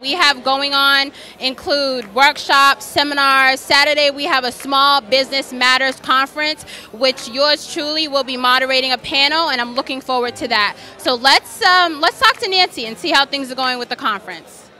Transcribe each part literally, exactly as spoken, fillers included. We have going on include workshops, seminars. Saturday we have a Small Business Matters Conference, which yours truly will be moderating a panel, and I'm looking forward to that. So let's, um, let's talk to Nancy and see how things are going with the conference.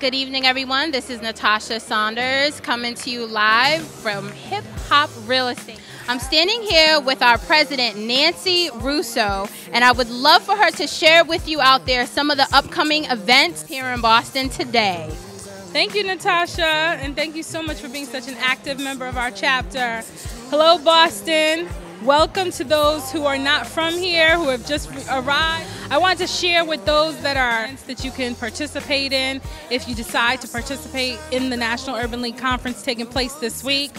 Good evening, everyone. This is Natasha Saunders coming to you live from Hip Hop Real Estate. I'm standing here with our president, Nancy Rousseau, and I would love for her to share with you out there some of the upcoming events here in Boston today. Thank you, Natasha, and thank you so much for being such an active member of our chapter. Hello, Boston. Welcome to those who are not from here, who have just arrived. I want to share with those that are that you can participate in if you decide to participate in the National Urban League Conference taking place this week.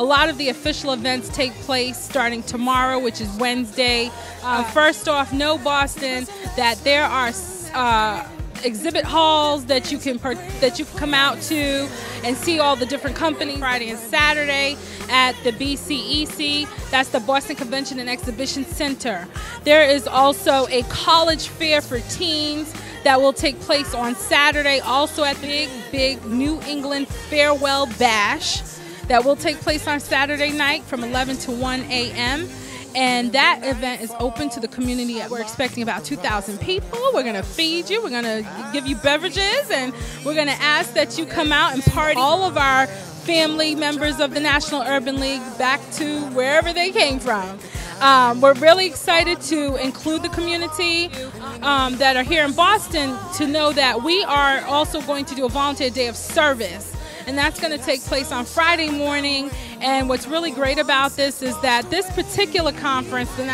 A lot of the official events take place starting tomorrow, which is Wednesday. Uh, first off, know, Boston, that there are uh, exhibit halls that you can per that you can come out to and see all the different companies. Friday and Saturday at the B C E C, that's the Boston Convention and Exhibition Center. There is also a college fair for teens that will take place on Saturday, also at the big, big New England Farewell Bash. That will take place on Saturday night from eleven to one A M And that event is open to the community. We're expecting about two thousand people. We're going to feed you. We're going to give you beverages. And we're going to ask that you come out and party. All of our family members of the National Urban League back to wherever they came from. Um, we're really excited to include the community um, that are here in Boston to know that we are also going to do a volunteer day of service. And that's going to take place on Friday morning. And what's really great about this is that this particular conference, the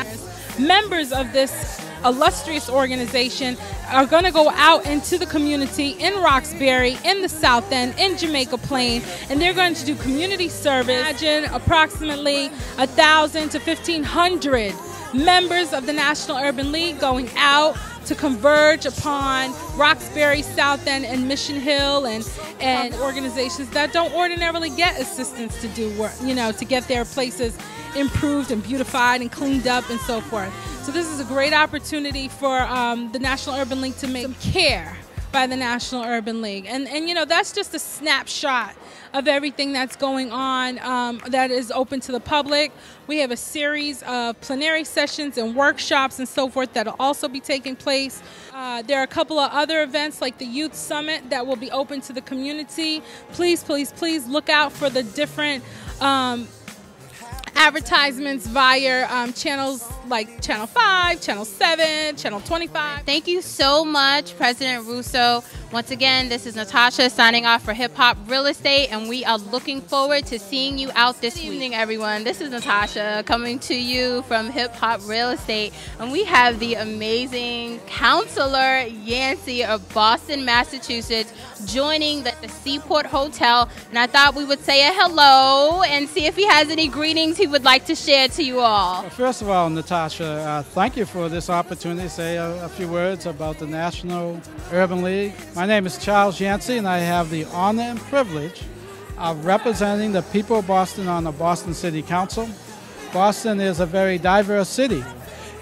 members of this illustrious organization are going to go out into the community in Roxbury, in the South End, in Jamaica Plain, and they're going to do community service. Imagine approximately one thousand to fifteen hundred members of the National Urban League going out to converge upon Roxbury, South End, and Mission Hill, and and organizations that don't ordinarily get assistance to do work, you know, to get their places improved and beautified and cleaned up and so forth. So this is a great opportunity for um, the National Urban League to make some care by the National Urban League. And, and you know, that's just a snapshot of everything that's going on um, that is open to the public. We have a series of plenary sessions and workshops and so forth that will also be taking place. Uh, there are a couple of other events like the Youth Summit that will be open to the community. Please, please, please look out for the different um, advertisements via um, channels like Channel five, Channel seven, Channel twenty-five. Thank you so much, President Rousseau. Once again, this is Natasha signing off for Hip Hop Real Estate, and we are looking forward to seeing you out this week. Good evening, everyone. This is Natasha coming to you from Hip Hop Real Estate, and we have the amazing Councilor Yancey of Boston, Massachusetts, joining the, the Seaport Hotel, and I thought we would say a hello and see if he has any greetings he would like to share to you all. Well, first of all, Natasha, uh, thank you for this opportunity to say a, a few words about the National Urban League. My name is Charles Yancey, and I have the honor and privilege of representing the people of Boston on the Boston City Council. Boston is a very diverse city.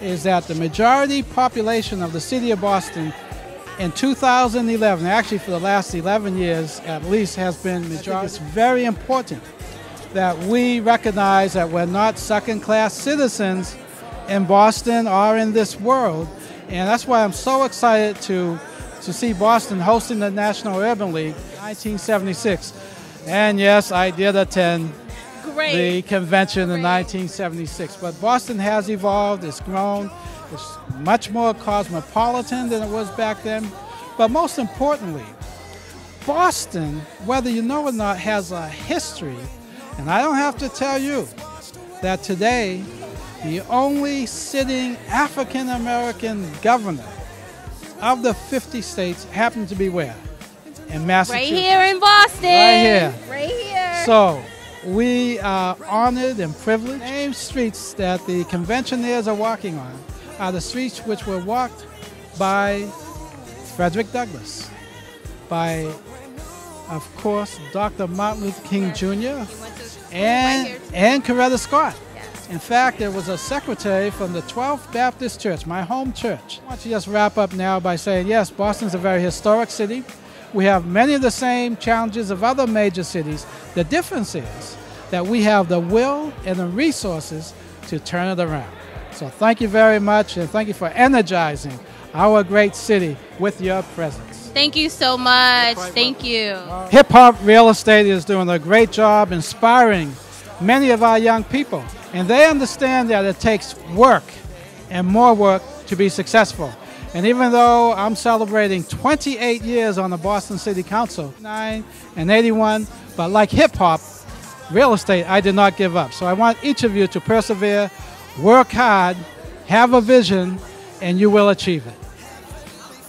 Is that the majority population of the city of Boston in two thousand eleven, actually for the last eleven years at least, has been majority. I think it's very important that we recognize that we're not second-class citizens in Boston or in this world, and that's why I'm so excited to to see Boston hosting the National Urban League in nineteen seventy-six. And yes, I did attend Great. the convention Great. in nineteen seventy-six. But Boston has evolved, it's grown, it's much more cosmopolitan than it was back then. But most importantly, Boston, whether you know it or not, has a history. And I don't have to tell you that today, the only sitting African-American governor of the fifty states happen to be where? In Massachusetts. Right here in Boston. Right here. Right here. So we are honored and privileged. The same streets that the conventioneers are walking on are the streets which were walked by Frederick Douglass, by, of course, Doctor Martin Luther King Junior and, and Coretta Scott. In fact, there was a secretary from the twelfth Baptist Church, my home church. I want to just wrap up now by saying, yes, Boston's a very historic city. We have many of the same challenges of other major cities. The difference is that we have the will and the resources to turn it around. So thank you very much, and thank you for energizing our great city with your presence. Thank you so much. Thank you. Hip Hop Real Estate is doing a great job inspiring many of our young people, and they understand that it takes work and more work to be successful. And even though I'm celebrating twenty-eight years on the Boston City Council, nine and eighty-one, but like Hip Hop Real Estate, I did not give up. So I want each of you to persevere, work hard, have a vision, and you will achieve it.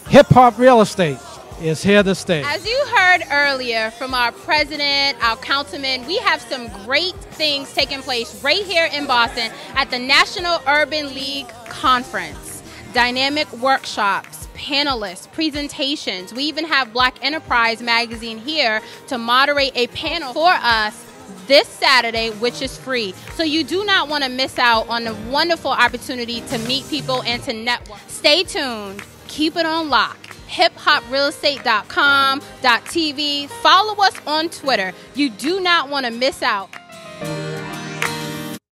Hip Hop Real Estate is here to stay. As you heard earlier from our president, our councilman, we have some great things taking place right here in Boston at the National Urban League Conference. Dynamic workshops, panelists, presentations. We even have Black Enterprise Magazine here to moderate a panel for us this Saturday, which is free. So you do not want to miss out on the wonderful opportunity to meet people and to network. Stay tuned. Keep it on lock. hip hop real estate dot com dot t v. Follow us on Twitter. You do not want to miss out.